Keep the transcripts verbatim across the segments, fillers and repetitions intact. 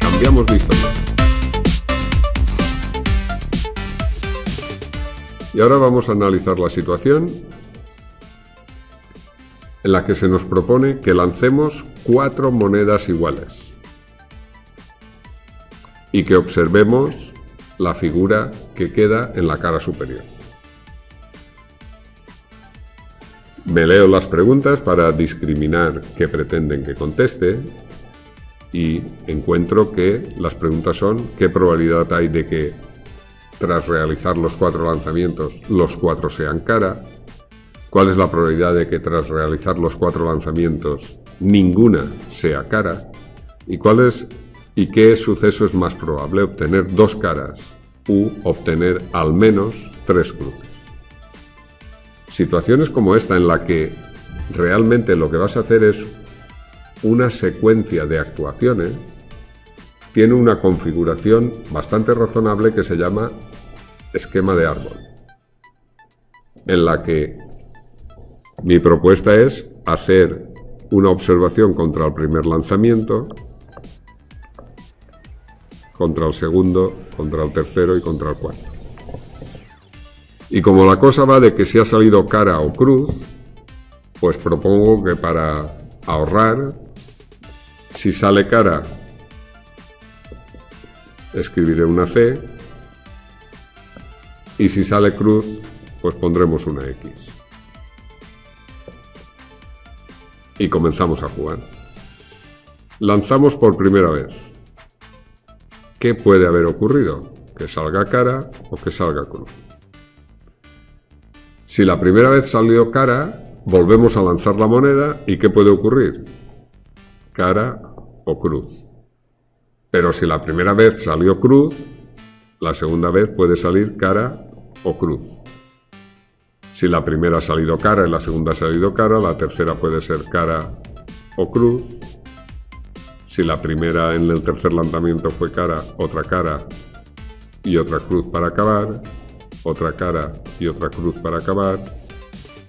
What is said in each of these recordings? Cambiamos la historia. Y ahora vamos a analizar la situación en la que se nos propone que lancemos cuatro monedas iguales y que observemos la figura que queda en la cara superior. Me leo las preguntas para discriminar qué pretenden que conteste. Y encuentro que las preguntas son: ¿qué probabilidad hay de que tras realizar los cuatro lanzamientos los cuatro sean cara? ¿Cuál es la probabilidad de que tras realizar los cuatro lanzamientos ninguna sea cara? ¿Y cuál es, y qué suceso es más probable? ¿Obtener dos caras u obtener al menos tres cruces? Situaciones como esta, en la que realmente lo que vas a hacer es una secuencia de actuaciones, tiene una configuración bastante razonable que se llama esquema de árbol, en la que mi propuesta es hacer una observación contra el primer lanzamiento, contra el segundo, contra el tercero y contra el cuarto. Y como la cosa va de que si ha salido cara o cruz, pues propongo que para ahorrar, si sale cara, escribiré una C, y si sale cruz, pues pondremos una X. Y comenzamos a jugar. Lanzamos por primera vez. ¿Qué puede haber ocurrido? ¿Que salga cara o que salga cruz? Si la primera vez salió cara, volvemos a lanzar la moneda y ¿qué puede ocurrir? Cara o cruz. Pero si la primera vez salió cruz, la segunda vez puede salir cara o cruz. Si la primera ha salido cara y la segunda ha salido cara, la tercera puede ser cara o cruz. Si la primera en el tercer lanzamiento fue cara, otra cara y otra cruz para acabar, otra cara y otra cruz para acabar.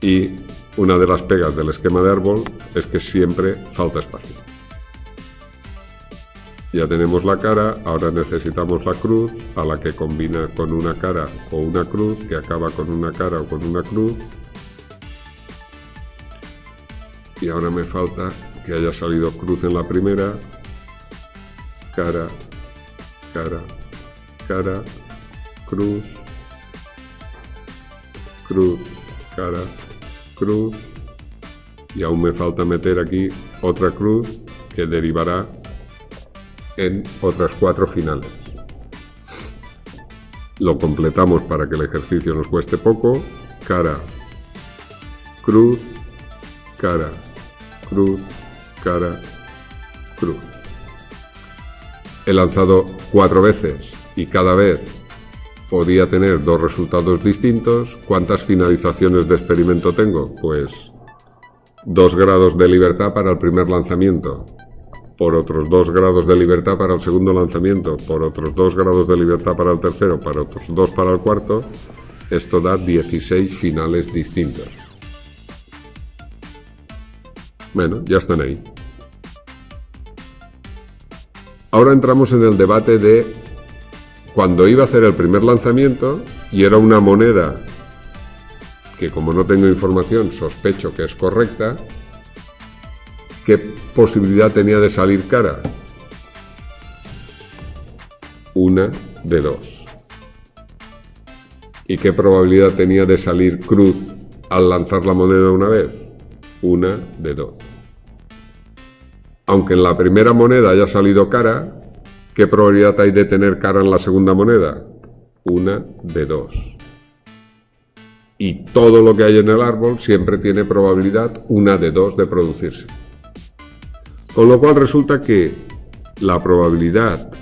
Y una de las pegas del esquema de árbol es que siempre falta espacio. Ya tenemos la cara, ahora necesitamos la cruz, a la que combina con una cara o una cruz, que acaba con una cara o con una cruz. Y ahora me falta que haya salido cruz en la primera, cara, cara, cara, cruz, cruz, cara, cruz, y aún me falta meter aquí otra cruz que derivará en otras cuatro finales. Lo completamos para que el ejercicio nos cueste poco: cara, cruz, cara, cruz, cara, cruz. He lanzado cuatro veces y cada vez podía tener dos resultados distintos. ¿Cuántas finalizaciones de experimento tengo? Pues dos grados de libertad para el primer lanzamiento, por otros dos grados de libertad para el segundo lanzamiento, por otros dos grados de libertad para el tercero, para otros dos para el cuarto. Esto da dieciséis finales distintos. Bueno, ya están ahí. Ahora entramos en el debate de cuando iba a hacer el primer lanzamiento y era una moneda que, como no tengo información, sospecho que es correcta, ¿qué posibilidad tenía de salir cara? Una de dos. ¿Y qué probabilidad tenía de salir cruz al lanzar la moneda una vez? Una de dos. Aunque en la primera moneda haya salido cara, ¿qué probabilidad hay de tener cara en la segunda moneda? Una de dos. Y todo lo que hay en el árbol siempre tiene probabilidad una de dos de producirse. Con lo cual resulta que la probabilidad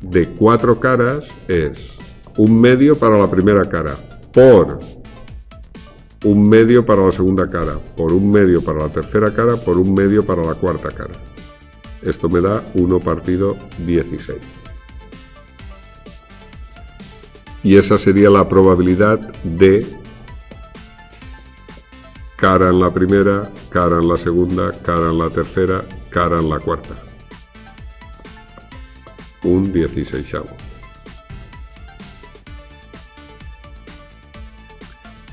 de cuatro caras es un medio para la primera cara por un medio para la segunda cara, por un medio para la tercera cara, por un medio para la cuarta cara. Esto me da uno partido dieciséis. Y esa sería la probabilidad de cara en la primera, cara en la segunda, cara en la tercera, cara en la cuarta. Un dieciseisavo.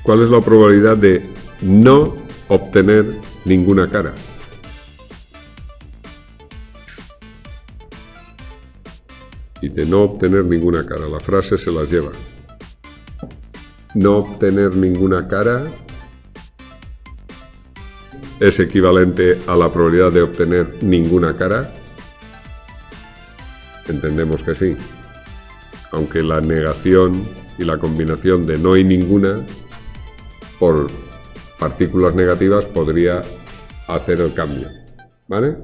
¿Cuál es la probabilidad de no obtener ninguna cara? Y de no obtener ninguna cara. La frase se las lleva. No obtener ninguna cara es equivalente a la probabilidad de obtener ninguna cara. Entendemos que sí. Aunque la negación y la combinación de no y ninguna por partículas negativas podría hacer el cambio, ¿vale?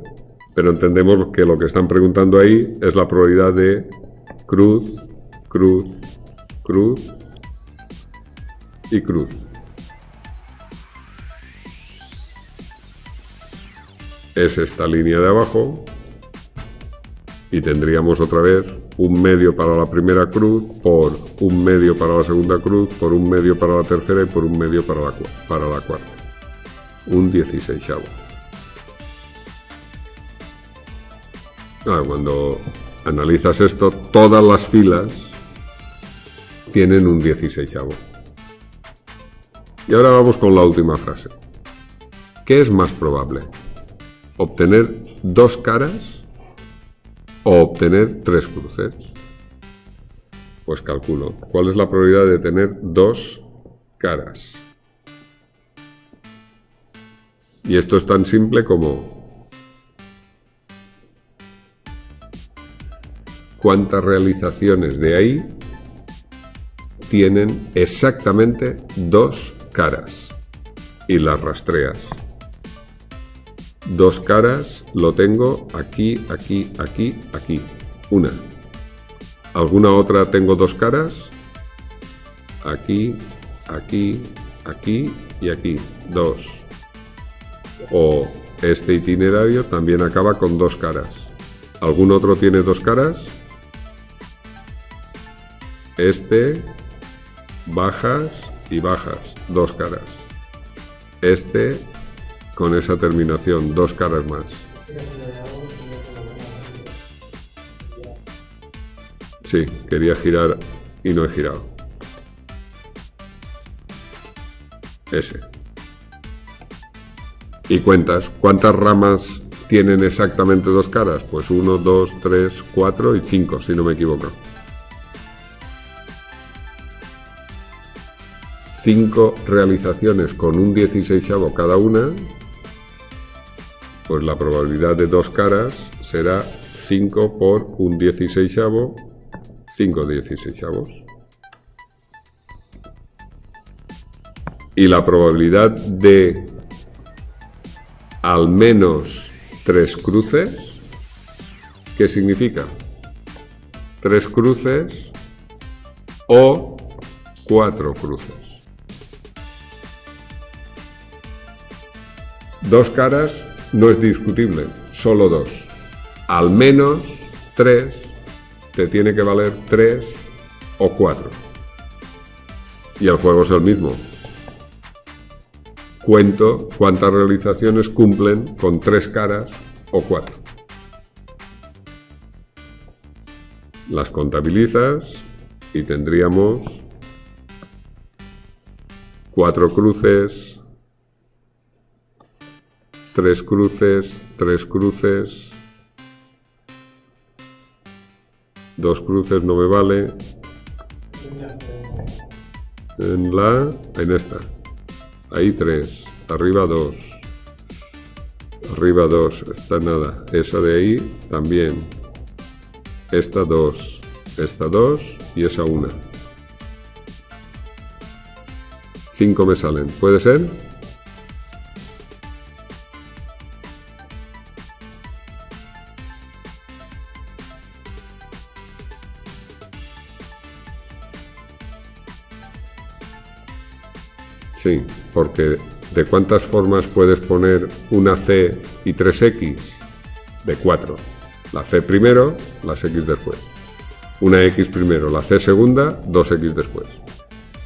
Pero entendemos que lo que están preguntando ahí es la probabilidad de cruz, cruz, cruz y cruz. Es esta línea de abajo y tendríamos otra vez un medio para la primera cruz, por un medio para la segunda cruz, por un medio para la tercera y por un medio para la, para la cuarta. Un dieciseisavo. Ah, cuando analizas esto, todas las filas tienen un dieciseisavo. Y ahora vamos con la última frase. ¿Qué es más probable? ¿Obtener dos caras o obtener tres cruces? Pues calculo. ¿Cuál es la probabilidad de tener dos caras? Y esto es tan simple como ¿cuántas realizaciones de ahí tienen exactamente dos caras? Y las rastreas. Dos caras lo tengo aquí, aquí, aquí, aquí. Una. ¿Alguna otra tengo dos caras? Aquí, aquí, aquí y aquí. Dos. O este itinerario también acaba con dos caras. ¿Algún otro tiene dos caras? Este, bajas y bajas. Dos caras. Este, con esa terminación, dos caras más. Sí, quería girar y no he girado. Ese. Y cuentas, ¿cuántas ramas tienen exactamente dos caras? Pues uno, dos, tres, cuatro y cinco, si no me equivoco. Cinco realizaciones con un dieciseisavo cada una. Pues la probabilidad de dos caras será cinco por un dieciseisavo, cinco dieciseisavos. Y la probabilidad de al menos tres cruces, ¿qué significa? Tres cruces o cuatro cruces. Dos caras no es discutible, solo dos. Al menos tres te tiene que valer tres o cuatro. Y el juego es el mismo. Cuento cuántas realizaciones cumplen con tres caras o cuatro. Las contabilizas y tendríamos cuatro cruces, tres cruces, tres cruces, dos cruces no me vale, en la, en esta, ahí tres, arriba dos, arriba dos, esta nada, esa de ahí también, esta dos, esta dos y esa una, cinco me salen, ¿puede ser? Sí, porque ¿de cuántas formas puedes poner una C y tres X? De cuatro. La C primero, las X después. Una X primero, la C segunda, dos X después.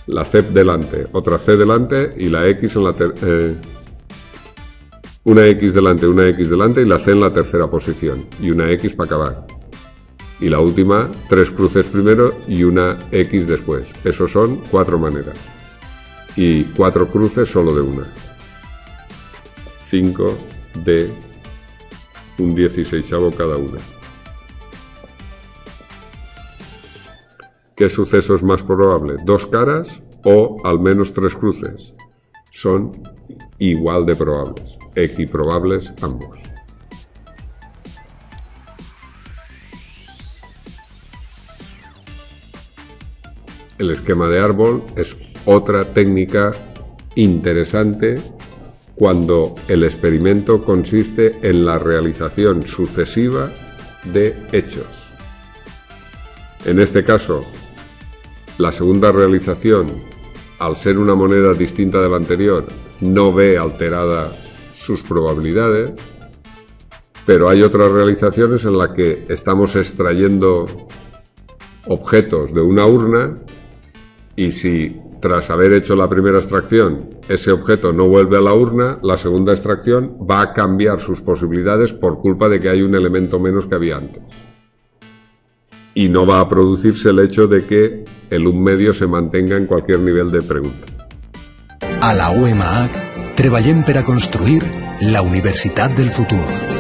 La C delante, otra C delante y la X en la ter eh, una X delante, una X delante y la C en la tercera posición. Y una X para acabar. Y la última, tres cruces primero y una X después. Eso son cuatro maneras. Y cuatro cruces solo de una. Cinco de un dieciseisavo cada una. ¿Qué suceso es más probable? ¿Dos caras o al menos tres cruces? Son igual de probables, equiprobables ambos. El esquema de árbol es otra técnica interesante cuando el experimento consiste en la realización sucesiva de hechos. En este caso, la segunda realización, al ser una moneda distinta de la anterior, no ve alterada sus probabilidades, pero hay otras realizaciones en las que estamos extrayendo objetos de una urna y si tras haber hecho la primera extracción ese objeto no vuelve a la urna, la segunda extracción va a cambiar sus posibilidades por culpa de que hay un elemento menos que había antes. Y no va a producirse el hecho de que el un medio se mantenga en cualquier nivel de pregunta. A la U M A C treballem per a construir la universitat del futur.